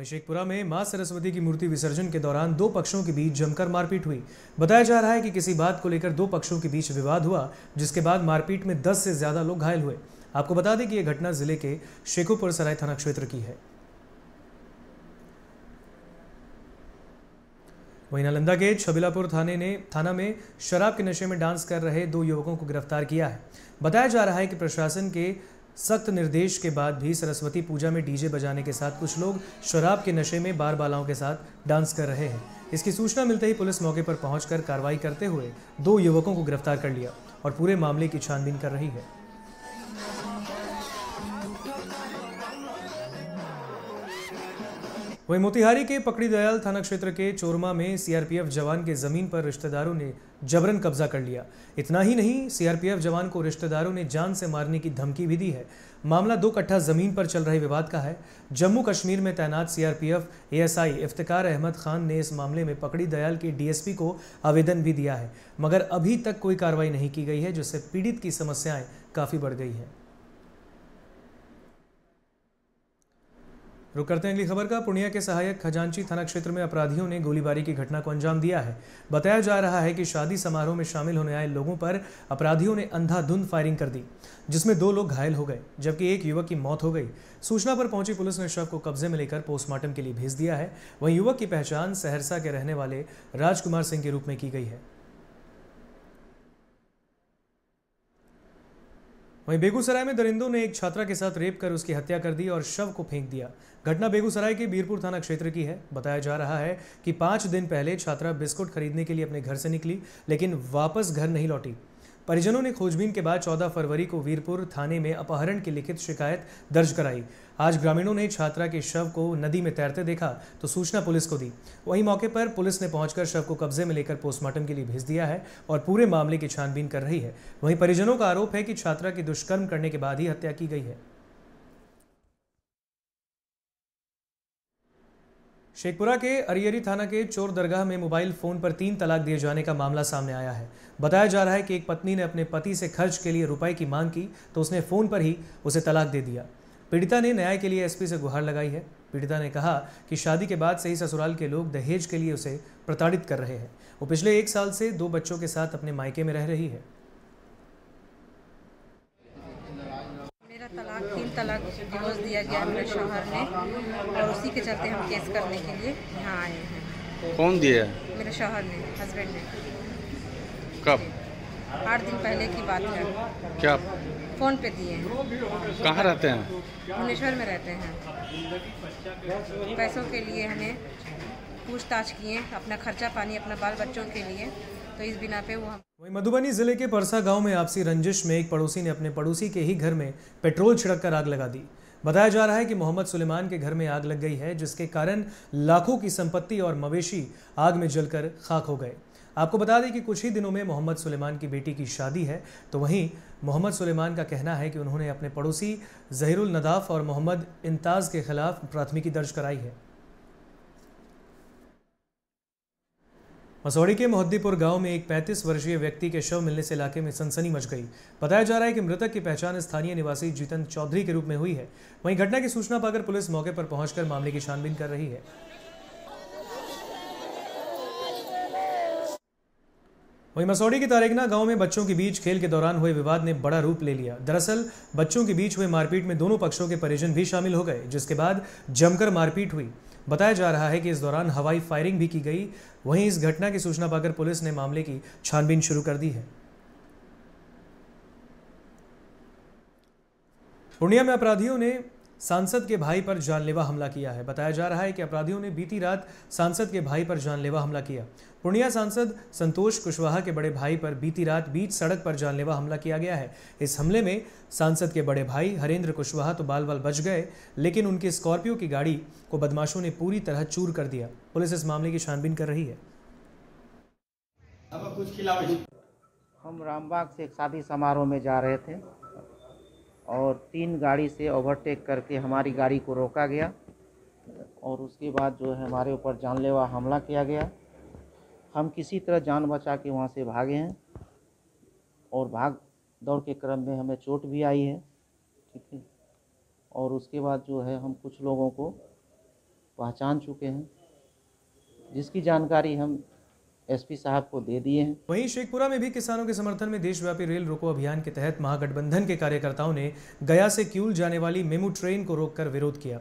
वहीं शेखपुरा में मां सरस्वती की मूर्ति विसर्जन के दौरान दो पक्षों के बीच जमकर मारपीट हुई। बताया जा रहा है कि किसी बात को लेकर दो पक्षों के बीच विवाद हुआ, जिसके बाद मारपीट में 10 से ज्यादा लोग घायल हुए। आपको बता दें कि यह घटना जिले के शेखोपुर सराय थाना क्षेत्र की है। वहीं नालंदा के छबिलापुर थाना में शराब के नशे में डांस कर रहे दो युवकों को गिरफ्तार किया है। बताया जा रहा है कि प्रशासन के सख्त निर्देश के बाद भी सरस्वती पूजा में डीजे बजाने के साथ कुछ लोग शराब के नशे में बार बालाओं के साथ डांस कर रहे हैं। इसकी सूचना मिलते ही पुलिस मौके पर पहुंचकर कार्रवाई करते हुए दो युवकों को गिरफ्तार कर लिया और पूरे मामले की छानबीन कर रही है। वहीं मोतिहारी के पकड़ी दयाल थाना क्षेत्र के चोरमा में सीआरपीएफ जवान के जमीन पर रिश्तेदारों ने जबरन कब्जा कर लिया। इतना ही नहीं, सीआरपीएफ जवान को रिश्तेदारों ने जान से मारने की धमकी भी दी है। मामला 2 कट्ठा जमीन पर चल रहे विवाद का है। जम्मू कश्मीर में तैनात सीआरपीएफ एएसआई इफ्तिखार अहमद खान ने इस मामले में पकड़ी दयाल के डीएसपी को आवेदन भी दिया है, मगर अभी तक कोई कार्रवाई नहीं की गई है, जिससे पीड़ित की समस्याएं काफ़ी बढ़ गई हैं। रुक करते हैं अगली खबर का। पूर्णिया के सहायक खजांची थाना क्षेत्र में अपराधियों ने गोलीबारी की घटना को अंजाम दिया है। बताया जा रहा है कि शादी समारोह में शामिल होने आए लोगों पर अपराधियों ने अंधाधुंध फायरिंग कर दी, जिसमें 2 लोग घायल हो गए जबकि एक युवक की मौत हो गई। सूचना पर पहुंची पुलिस ने शव को कब्जे में लेकर पोस्टमार्टम के लिए भेज दिया है। वहीं युवक की पहचान सहरसा के रहने वाले राजकुमार सिंह के रूप में की गई है। वहीं बेगूसराय में दरिंदों ने एक छात्रा के साथ रेप कर उसकी हत्या कर दी और शव को फेंक दिया। घटना बेगूसराय के वीरपुर थाना क्षेत्र की है। बताया जा रहा है कि 5 दिन पहले छात्रा बिस्कुट खरीदने के लिए अपने घर से निकली, लेकिन वापस घर नहीं लौटी। परिजनों ने खोजबीन के बाद 14 फरवरी को वीरपुर थाने में अपहरण की लिखित शिकायत दर्ज कराई। आज ग्रामीणों ने छात्रा के शव को नदी में तैरते देखा तो सूचना पुलिस को दी। वहीं मौके पर पुलिस ने पहुंचकर शव को कब्जे में लेकर पोस्टमार्टम के लिए भेज दिया है और पूरे मामले की छानबीन कर रही है। वहीं परिजनों का आरोप है कि छात्रा की दुष्कर्म करने के बाद ही हत्या की गई है। शेखपुरा के अरियरी थाना के चोर दरगाह में मोबाइल फ़ोन पर 3 तलाक दिए जाने का मामला सामने आया है। बताया जा रहा है कि एक पत्नी ने अपने पति से खर्च के लिए रुपए की मांग की तो उसने फ़ोन पर ही उसे तलाक दे दिया। पीड़िता ने न्याय के लिए एसपी से गुहार लगाई है। पीड़िता ने कहा कि शादी के बाद से ही ससुराल के लोग दहेज के लिए उसे प्रताड़ित कर रहे हैं। वो पिछले 1 साल से 2 बच्चों के साथ अपने मायके में रह रही है। तलाक 3 तलाक डिवोर्स दिया गया मेरे शौहर ने और उसी के चलते हम केस करने के लिए यहाँ आए हैं। कौन दिया? मेरे शौहर ने, हस्बैंड ने। कब? 8 दिन पहले की बात है। क्या फ़ोन पे दिए? कहाँ रहते हैं? भुवनेश्वर में रहते हैं। पैसों के लिए हमें पूछताछ किए, अपना खर्चा पानी अपना बाल बच्चों के लिए, तो इस बिना पे वो। वहीं मधुबनी जिले के परसा गांव में आपसी रंजिश में एक पड़ोसी ने अपने पड़ोसी के ही घर में पेट्रोल छिड़ककर आग लगा दी। बताया जा रहा है कि मोहम्मद सुलेमान के घर में आग लग गई है, जिसके कारण लाखों की संपत्ति और मवेशी आग में जलकर खाक हो गए। आपको बता दें कि कुछ ही दिनों में मोहम्मद सुलेमान की बेटी की शादी है, तो वहीं मोहम्मद सुलेमान का कहना है कि उन्होंने अपने पड़ोसी जहीरुल नदाफ और मोहम्मद इंताज के खिलाफ प्राथमिकी दर्ज कराई है। मसौड़ी के मोहद्दीपुर गांव में एक 35 वर्षीय व्यक्ति के शव मिलने से इलाके में सनसनी मच गई। बताया जा रहा है कि मृतक की पहचान स्थानीय निवासी जीतन चौधरी के रूप में हुई है। वहीं घटना की सूचना पाकर पुलिस मौके पर पहुंचकर मामले की छानबीन कर रही है। वहीं मसौड़ी के तारेगना गांव में बच्चों के बीच खेल के दौरान हुए विवाद ने बड़ा रूप ले लिया। दरअसल बच्चों के बीच हुए मारपीट में दोनों पक्षों के परिजन भी शामिल हो गए, जिसके बाद जमकर मारपीट हुई। बताया जा रहा है कि इस दौरान हवाई फायरिंग भी की गई। वहीं इस घटना की सूचना पाकर पुलिस ने मामले की छानबीन शुरू कर दी है। पूर्णिया में अपराधियों ने सांसद के भाई पर जानलेवा हमला किया है। बताया जा रहा है कि अपराधियों ने बीती रात सांसद के भाई पर जानलेवा हमला किया। पूर्णिया सांसद संतोष कुशवाहा के बड़े भाई पर बीती रात बीच सड़क पर जानलेवा हमला किया गया है। इस हमले में सांसद के बड़े भाई हरेंद्र कुशवाहा तो बाल बाल बच गए, लेकिन उनकी स्कॉर्पियो की गाड़ी को बदमाशों ने पूरी तरह चूर कर दिया। पुलिस इस मामले की छानबीन कर रही है। हम रामबाग से एक शादी समारोह में जा रहे थे और 3 गाड़ी से ओवरटेक करके हमारी गाड़ी को रोका गया और उसके बाद जो है हमारे ऊपर जानलेवा हमला किया गया। हम किसी तरह जान बचा के वहाँ से भागे हैं और भाग दौड़ के क्रम में हमें चोट भी आई है, ठीक है। और उसके बाद जो है हम कुछ लोगों को पहचान चुके हैं, जिसकी जानकारी हम एसपी साहब को दे दिए हैं। वहीं शेखपुरा में भी किसानों के समर्थन में देशव्यापी रेल रोको अभियान के तहत महागठबंधन के कार्यकर्ताओं ने गया से किऊल जाने वाली मेमू ट्रेन को रोककर विरोध किया।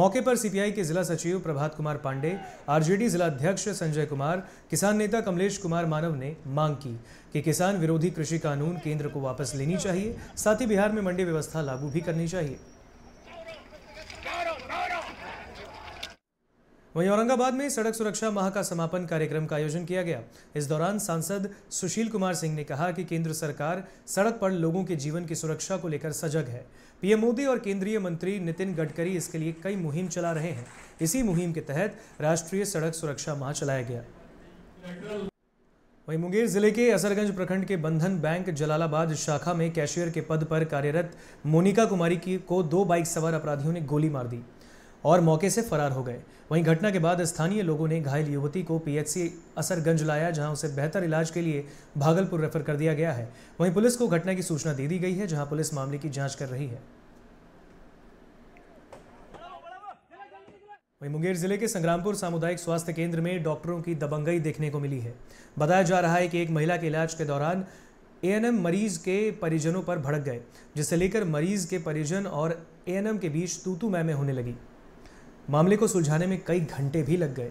मौके पर सीपीआई के जिला सचिव प्रभात कुमार पांडे, आरजेडी जिलाध्यक्ष संजय कुमार, किसान नेता कमलेश कुमार मानव ने मांग की कि किसान विरोधी कृषि कानून केंद्र को वापस लेनी चाहिए, साथ ही बिहार में मंडी व्यवस्था लागू भी करनी चाहिए। वहीं औरंगाबाद में सड़क सुरक्षा माह का समापन कार्यक्रम का आयोजन किया गया। इस दौरान सांसद सुशील कुमार सिंह ने कहा कि केंद्र सरकार सड़क पर लोगों के जीवन की सुरक्षा को लेकर सजग है। पीएम मोदी और केंद्रीय मंत्री नितिन गडकरी इसके लिए कई मुहिम चला रहे हैं। इसी मुहिम के तहत राष्ट्रीय सड़क सुरक्षा माह चलाया गया। वहीं मुंगेर जिले के असरगंज प्रखंड के बंधन बैंक जलालाबाद शाखा में कैशियर के पद पर कार्यरत मोनिका कुमारी को 2 बाइक सवार अपराधियों ने गोली मार दी और मौके से फरार हो गए। वहीं घटना के बाद स्थानीय लोगों ने घायल युवती को पीएचसी असरगंज लाया, जहां उसे बेहतर इलाज के लिए भागलपुर रेफर कर दिया गया है। वहीं पुलिस को घटना की सूचना दे दी गई है, जहां पुलिस मामले की जांच कर रही है। वहीं मुंगेर जिले के संग्रामपुर सामुदायिक स्वास्थ्य केंद्र में डॉक्टरों की दबंगई देखने को मिली है। बताया जा रहा है कि एक महिला के इलाज के दौरान एएनएम मरीज के परिजनों पर भड़क गए, जिसे लेकर मरीज के परिजन और एएनएम के बीच तू तू मैं होने लगी। मामले को सुलझाने में कई घंटे भी लग गए।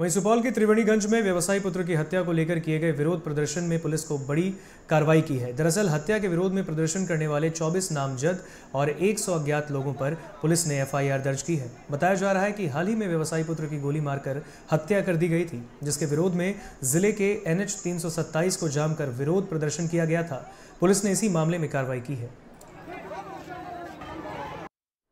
वहीं सुपौल के त्रिवेणीगंज में व्यवसायी पुत्र की हत्या को लेकर किए गए विरोध प्रदर्शन में पुलिस को बड़ी कार्रवाई की है। दरअसल हत्या के विरोध में प्रदर्शन करने वाले 24 नामजद और 100 अज्ञात लोगों पर पुलिस ने एफआईआर दर्ज की है। बताया जा रहा है कि हाल ही में व्यवसायी पुत्र की गोली मारकर हत्या कर दी गई थी, जिसके विरोध में जिले के NH 327 को जाम कर विरोध प्रदर्शन किया गया था। पुलिस ने इसी मामले में कार्रवाई की है।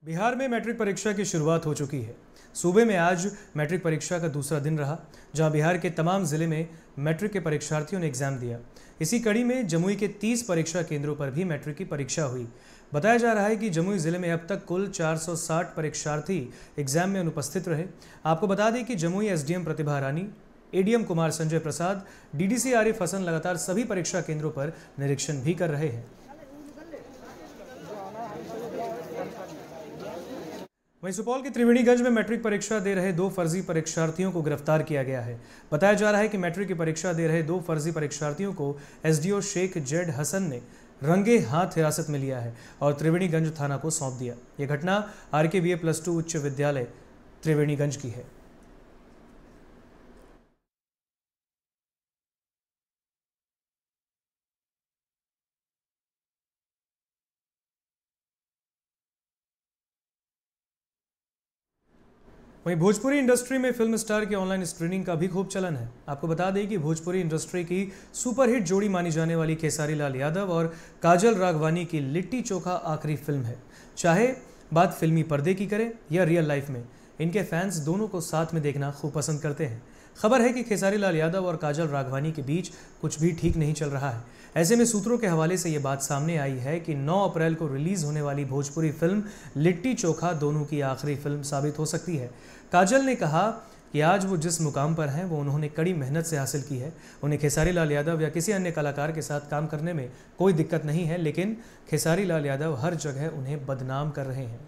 बिहार में मैट्रिक परीक्षा की शुरुआत हो चुकी है। सूबे में आज मैट्रिक परीक्षा का दूसरा दिन रहा, जहां बिहार के तमाम जिले में मैट्रिक के परीक्षार्थियों ने एग्जाम दिया। इसी कड़ी में जमुई के 30 परीक्षा केंद्रों पर भी मैट्रिक की परीक्षा हुई। बताया जा रहा है कि जमुई ज़िले में अब तक कुल 460 परीक्षार्थी एग्जाम में अनुपस्थित रहे। आपको बता दें कि जमुई SDM प्रतिभा रानी, ADM कुमार संजय प्रसाद, DDC आरिफ हसन लगातार सभी परीक्षा केंद्रों पर निरीक्षण भी कर रहे हैं। वहीं सुपौल के त्रिवेणीगंज में मैट्रिक परीक्षा दे रहे 2 फर्जी परीक्षार्थियों को गिरफ्तार किया गया है। बताया जा रहा है कि मैट्रिक की परीक्षा दे रहे 2 फर्जी परीक्षार्थियों को SDO शेख जेड हसन ने रंगे हाथ हिरासत में लिया है और त्रिवेणीगंज थाना को सौंप दिया। यह घटना RKBA+2 उच्च विद्यालय त्रिवेणीगंज की है। वहीं भोजपुरी इंडस्ट्री में फिल्म स्टार की ऑनलाइन स्क्रीनिंग का भी खूब चलन है। आपको बता दें कि भोजपुरी इंडस्ट्री की सुपरहिट जोड़ी मानी जाने वाली खेसारी लाल यादव और काजल राघवानी की लिट्टी चोखा आखिरी फिल्म है। चाहे बात फिल्मी पर्दे की करें या रियल लाइफ में, इनके फैंस दोनों को साथ में देखना खूब पसंद करते हैं। खबर है कि खेसारी लाल यादव और काजल राघवानी के बीच कुछ भी ठीक नहीं चल रहा है। ऐसे में सूत्रों के हवाले से ये बात सामने आई है कि 9 अप्रैल को रिलीज होने वाली भोजपुरी फिल्म लिट्टी चोखा दोनों की आखिरी फिल्म साबित हो सकती है। काजल ने कहा कि आज वो जिस मुकाम पर हैं वो उन्होंने कड़ी मेहनत से हासिल की है। उन्हें खेसारी लाल यादव या किसी अन्य कलाकार के साथ काम करने में कोई दिक्कत नहीं है, लेकिन खेसारी लाल यादव हर जगह उन्हें बदनाम कर रहे हैं।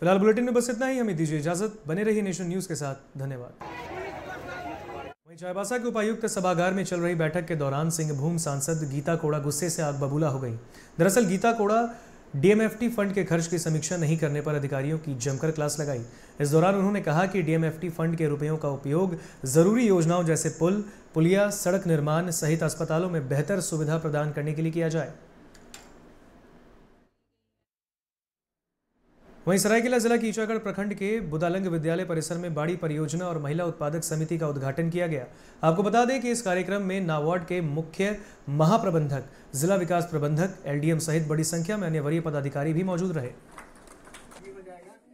फिलहाल बुलेटिन में बस इतना ही। हमें दीजिए इजाजत, बने रहिए नेशन न्यूज के साथ। धन्यवाद। वहीं चाईबासा के उपायुक्त सभागार में चल रही बैठक के दौरान सिंहभूम सांसद गीता कोड़ा गुस्से से आग बबूला हो गई। दरअसल गीता कोड़ा DMFT फंड के खर्च की समीक्षा नहीं करने पर अधिकारियों की जमकर क्लास लगाई। इस दौरान उन्होंने कहा कि DMFT फंड के रुपयों का उपयोग जरूरी योजनाओं जैसे पुल, पुलिया, सड़क निर्माण सहित अस्पतालों में बेहतर सुविधा प्रदान करने के लिए किया जाए। वहीं सरायकेला जिला की ईचागढ़ प्रखंड के बुदालंग विद्यालय परिसर में बाड़ी परियोजना और महिला उत्पादक समिति का उद्घाटन किया गया। आपको बता दें कि इस कार्यक्रम में नाबार्ड के मुख्य महाप्रबंधक, जिला विकास प्रबंधक, LDM सहित बड़ी संख्या में अन्य वरीय पदाधिकारी भी मौजूद रहे।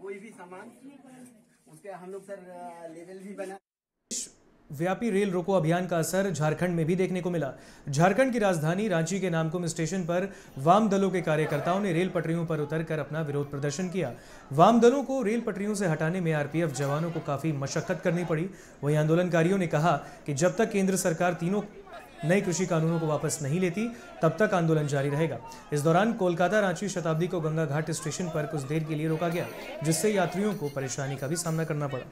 कोई भी सामान उसके हम लोग सर लेवल भी बना। व्यापी रेल रोको अभियान का असर झारखंड में भी देखने को मिला। झारखंड की राजधानी रांची के नामकुम स्टेशन पर वाम दलों के कार्यकर्ताओं ने रेल पटरियों पर उतरकर अपना विरोध प्रदर्शन किया। वाम दलों को रेल पटरियों से हटाने में RPF जवानों को काफ़ी मशक्कत करनी पड़ी। वहीं आंदोलनकारियों ने कहा कि जब तक केंद्र सरकार तीनों नए कृषि कानूनों को वापस नहीं लेती तब तक आंदोलन जारी रहेगा। इस दौरान कोलकाता रांची शताब्दी को गंगा घाट स्टेशन पर कुछ देर के लिए रोका गया, जिससे यात्रियों को परेशानी का भी सामना करना पड़ा।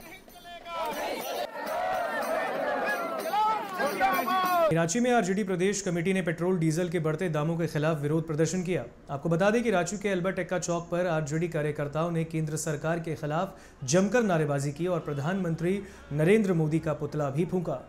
रांची में आरजेडी प्रदेश कमेटी ने पेट्रोल डीजल के बढ़ते दामों के खिलाफ विरोध प्रदर्शन किया। आपको बता दें कि रांची के अल्बर्ट एक्का चौक पर आरजेडी कार्यकर्ताओं ने केंद्र सरकार के खिलाफ जमकर नारेबाजी की और प्रधानमंत्री नरेंद्र मोदी का पुतला भी फूंका।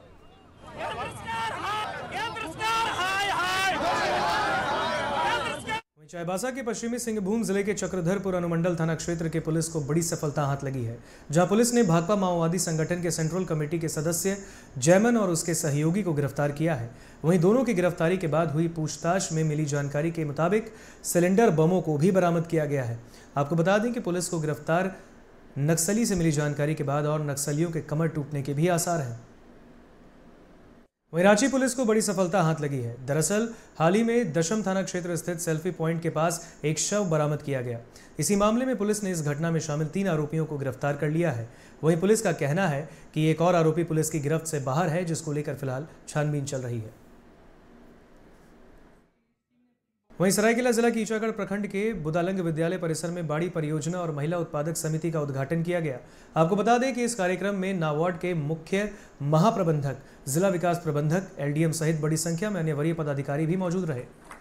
चाईबासा के पश्चिमी सिंहभूम जिले के चक्रधरपुर अनुमंडल थाना क्षेत्र के पुलिस को बड़ी सफलता हाथ लगी है, जहां पुलिस ने भाकपा माओवादी संगठन के सेंट्रल कमेटी के सदस्य जयमन और उसके सहयोगी को गिरफ्तार किया है। वहीं दोनों की गिरफ्तारी के बाद हुई पूछताछ में मिली जानकारी के मुताबिक सिलेंडर बमों को भी बरामद किया गया है। आपको बता दें कि पुलिस को गिरफ्तार नक्सली से मिली जानकारी के बाद और नक्सलियों के कमर टूटने के भी आसार हैं। वहीं रांची पुलिस को बड़ी सफलता हाथ लगी है। दरअसल हाल ही में दशम थाना क्षेत्र स्थित सेल्फी पॉइंट के पास एक शव बरामद किया गया। इसी मामले में पुलिस ने इस घटना में शामिल 3 आरोपियों को गिरफ्तार कर लिया है। वहीं पुलिस का कहना है कि एक और आरोपी पुलिस की गिरफ्त से बाहर है, जिसको लेकर फिलहाल छानबीन चल रही है। वहीं सरायकेला जिला की ईचागढ़ प्रखंड के बुदालंग विद्यालय परिसर में बाड़ी परियोजना और महिला उत्पादक समिति का उद्घाटन किया गया। आपको बता दें कि इस कार्यक्रम में नाबार्ड के मुख्य महाप्रबंधक, जिला विकास प्रबंधक, एलडीएम सहित बड़ी संख्या में अन्य वरीय पदाधिकारी भी मौजूद रहे।